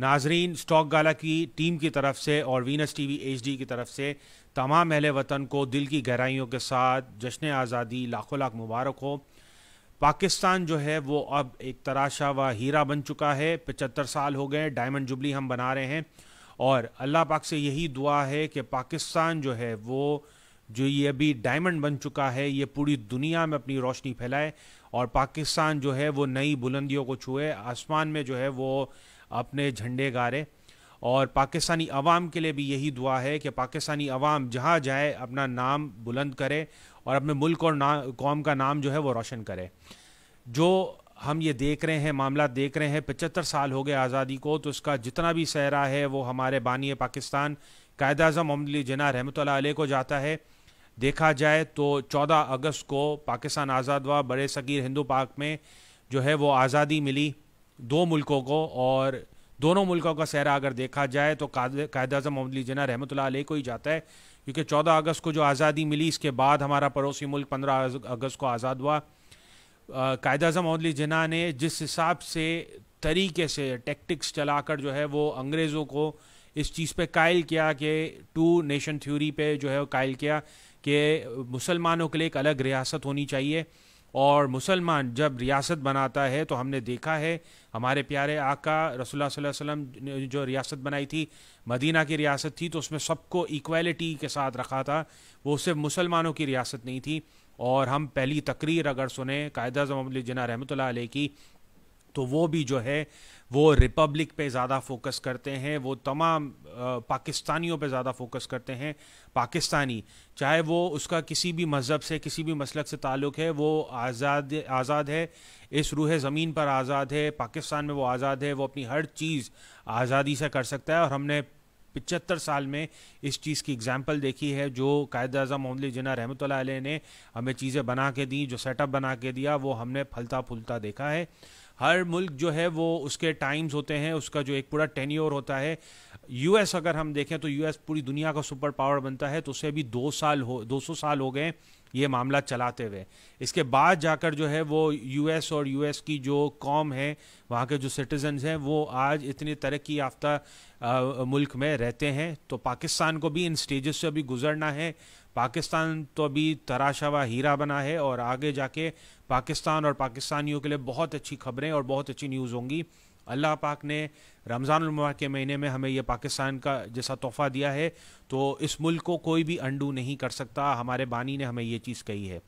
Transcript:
नाजरीन स्टॉक गाला की टीम की तरफ से और वीनस टीवी एचडी की तरफ से तमाम अहले वतन को दिल की गहराइयों के साथ जश्न आज़ादी लाखों लाख मुबारक हो। पाकिस्तान जो है वो अब एक तराशा व हीरा बन चुका है। 75 साल हो गए, डायमंड जुबली हम बना रहे हैं और अल्लाह पाक से यही दुआ है कि पाकिस्तान जो है वो जो ये अभी डायमंड बन चुका है ये पूरी दुनिया में अपनी रोशनी फैलाए और पाकिस्तान जो है वो नई बुलंदियों को छुए, आसमान में जो है वो अपने झंडे गाड़े। और पाकिस्तानी अवाम के लिए भी यही दुआ है कि पाकिस्तानी अवाम जहाँ जाए अपना नाम बुलंद करे और अपने मुल्क और कौम का नाम जो है वो रोशन करे। जो हम ये देख रहे हैं, मामला देख रहे हैं, 75 साल हो गए आज़ादी को, तो उसका जितना भी सहरा है वो हमारे बानी पाकिस्तान क़ायदे आज़म मोहम्मद अली जिन्ना रहमतुल्लाह अलैह को जाता है। देखा जाए तो 14 अगस्त को पाकिस्तान आज़ाद हुआ, बड़े सगीर हिंदू पार्क में जो है वो आज़ादी मिली दो मुल्कों को और दोनों मुल्कों का सहरा अगर देखा जाए तो क़ायदे आज़म मोहम्मद अली जिन्ना रहमतुल्लाह अलैह को ही जाता है, क्योंकि 14 अगस्त को जो आज़ादी मिली इसके बाद हमारा पड़ोसी मुल्क 15 अगस्त को आज़ाद हुआ। क़ायदे आज़म मोहम्मद अली जिन्ना ने जिस हिसाब से तरीके से टैक्टिक्स चलाकर जो है वो अंग्रेज़ों को इस चीज़ पे कायल किया कि टू नेशन थ्यूरी पे जो है वो कायल किया कि मुसलमानों के लिए एक अलग रियासत होनी चाहिए और मुसलमान जब रियासत बनाता है तो हमने देखा है हमारे प्यारे आका रसूलुल्लाह सल्लल्लाहु अलैहि वसल्लम ने जो रियासत बनाई थी, मदीना की रियासत थी, तो उसमें सबको इक्वलिटी के साथ रखा था, वो सिर्फ मुसलमानों की रियासत नहीं थी। और हम पहली तकरीर अगर सुने क़ायदे आज़म मोहम्मद अली जिन्ना रहमतुल्लाह अलैह की तो वो भी जो है वो रिपब्लिक पे ज़्यादा फोकस करते हैं, वो तमाम पाकिस्तानियों पे ज़्यादा फोकस करते हैं। पाकिस्तानी चाहे वो उसका किसी भी मज़हब से किसी भी मसलक से ताल्लुक़ है वो आज़ाद है, इस रूह ज़मीन पर आज़ाद है, पाकिस्तान में वो आज़ाद है, वो अपनी हर चीज़ आज़ादी से कर सकता है। और हमने 75 साल में इस चीज़ की एग्जाम्पल देखी है जो क़ायदे आज़म मोहम्मद अली जिन्ना रहमतुल्लाह अलैह ने हमें चीज़ें बना के दी, जो सेटअप बना के दिया वो हमने फलता फूलता देखा है। हर मुल्क जो है वो उसके टाइम्स होते हैं, उसका जो एक पूरा टेन्योर होता है। यूएस अगर हम देखें तो यूएस पूरी दुनिया का सुपर पावर बनता है तो उसे भी 200 साल हो गए ये मामला चलाते हुए। इसके बाद जाकर जो है वो यूएस और यूएस की जो कौम है, वहाँ के जो सिटीजन्स हैं, वो आज इतनी तरक्की याफ्ता मुल्क में रहते हैं। तो पाकिस्तान को भी इन स्टेजेस से अभी गुजरना है। पाकिस्तान तो अभी तराशा हुआ हीरा बना है और आगे जाके पाकिस्तान और पाकिस्तानियों के लिए बहुत अच्छी खबरें और बहुत अच्छी न्यूज़ होंगी। अल्लाह पाक ने रमज़ानुल मुबारक के महीने में हमें यह पाकिस्तान का जैसा तोहफ़ा दिया है तो इस मुल्क को कोई भी अंडू नहीं कर सकता। हमारे बानी ने हमें ये चीज़ कही है।